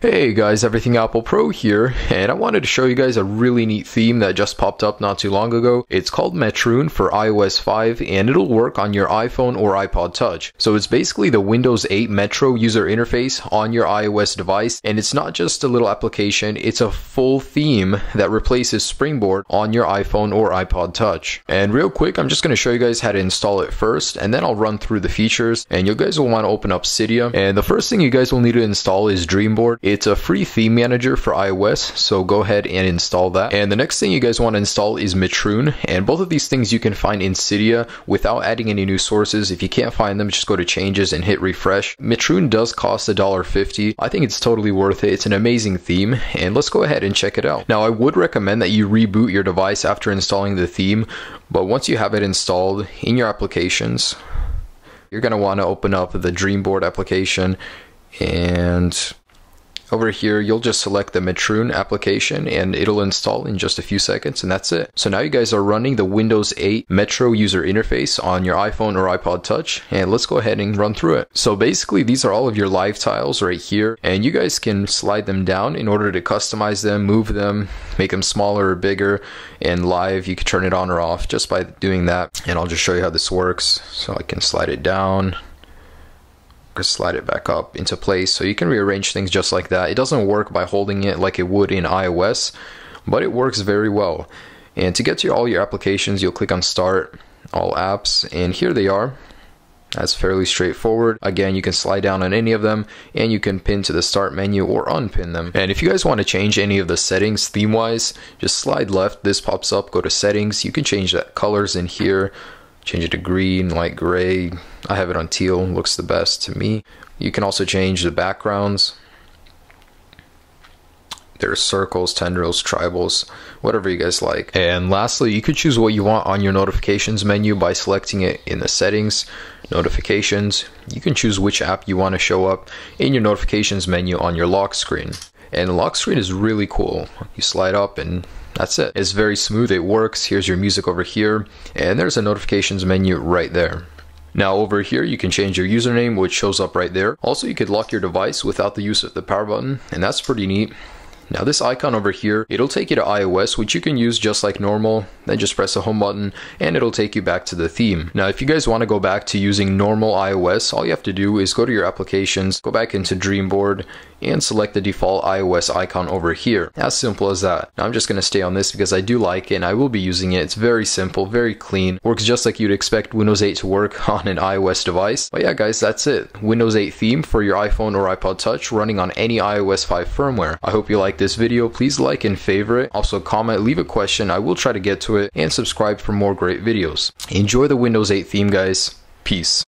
Hey guys, EverythingApplePro here, and I wanted to show you guys a really neat theme that just popped up not too long ago. It's called Metroon for iOS 5, and it'll work on your iPhone or iPod Touch. So it's basically the Windows 8 Metro user interface on your iOS device, and it's not just a little application, it's a full theme that replaces Springboard on your iPhone or iPod Touch. And real quick, I'm just going to show you guys how to install it first, and then I'll run through the features, and you guys will want to open up Cydia, and the first thing you guys will need to install is DreamBoard. It's a free theme manager for iOS, so go ahead and install that. And the next thing you guys want to install is Metroon, and both of these things you can find in Cydia without adding any new sources. If you can't find them, just go to changes and hit refresh. Metroon does cost $1.50. I think it's totally worth it. It's an amazing theme, and let's go ahead and check it out. Now, I would recommend that you reboot your device after installing the theme, but once you have it installed in your applications, you're going to want to open up the DreamBoard application, and over here, you'll just select the Metroon application and it'll install in just a few seconds, and that's it. So now you guys are running the Windows 8 Metro user interface on your iPhone or iPod Touch, and let's go ahead and run through it. So basically, these are all of your live tiles right here, and you guys can slide them down in order to customize them, move them, make them smaller or bigger, and live, you can turn it on or off just by doing that. And I'll just show you how this works. So I can slide it down, slide it back up into place, so you can rearrange things just like that. It doesn't work by holding it like it would in iOS, but it works very well. And to get to all your applications, you'll click on Start, All Apps, and here they are. That's fairly straightforward. Again, you can slide down on any of them, and you can pin to the start menu or unpin them. And if you guys want to change any of the settings theme-wise, just slide left, this pops up, go to settings. You can change that colors in here. Change it to green, light gray. I have it on teal, looks the best to me. You can also change the backgrounds. There are circles, tendrils, tribals, whatever you guys like. And lastly, you could choose what you want on your notifications menu by selecting it in the settings, notifications. You can choose which app you want to show up in your notifications menu on your lock screen. And the lock screen is really cool. You slide up and that's it. It's very smooth, it works. Here's your music over here, and there's a notifications menu right there. Now over here, you can change your username, which shows up right there. Also, you could lock your device without the use of the power button, and that's pretty neat. Now this icon over here, it'll take you to iOS, which you can use just like normal. Then just press the home button and it'll take you back to the theme. Now if you guys want to go back to using normal iOS, all you have to do is go to your applications, go back into DreamBoard, and select the default iOS icon over here. As simple as that. Now I'm just going to stay on this because I do like it and I will be using it. It's very simple, very clean. Works just like you'd expect Windows 8 to work on an iOS device. But yeah guys, that's it. Windows 8 theme for your iPhone or iPod Touch running on any iOS 5 firmware. I hope you like this video. Please like and favorite. Also comment, leave a question. I will try to get to it, and subscribe for more great videos. Enjoy the Windows 8 theme guys. Peace.